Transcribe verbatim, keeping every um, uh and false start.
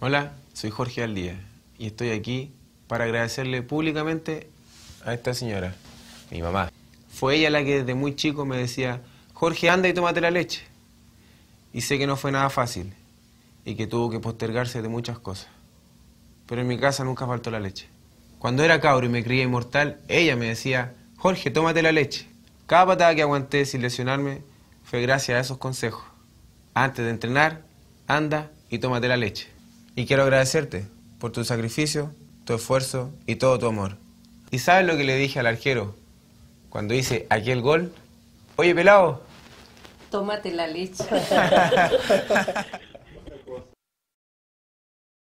Hola, soy Jorge Aldía y estoy aquí para agradecerle públicamente a esta señora, mi mamá. Fue ella la que desde muy chico me decía, Jorge, anda y tómate la leche. Y sé que no fue nada fácil y que tuvo que postergarse de muchas cosas. Pero en mi casa nunca faltó la leche. Cuando era cabro y me crié inmortal, ella me decía, Jorge, tómate la leche. Cada patada que aguanté sin lesionarme fue gracias a esos consejos. Antes de entrenar, anda y tómate la leche. Y quiero agradecerte por tu sacrificio, tu esfuerzo y todo tu amor. ¿Y sabes lo que le dije al arquero cuando hice aquel gol? Oye, pelado, tómate la leche.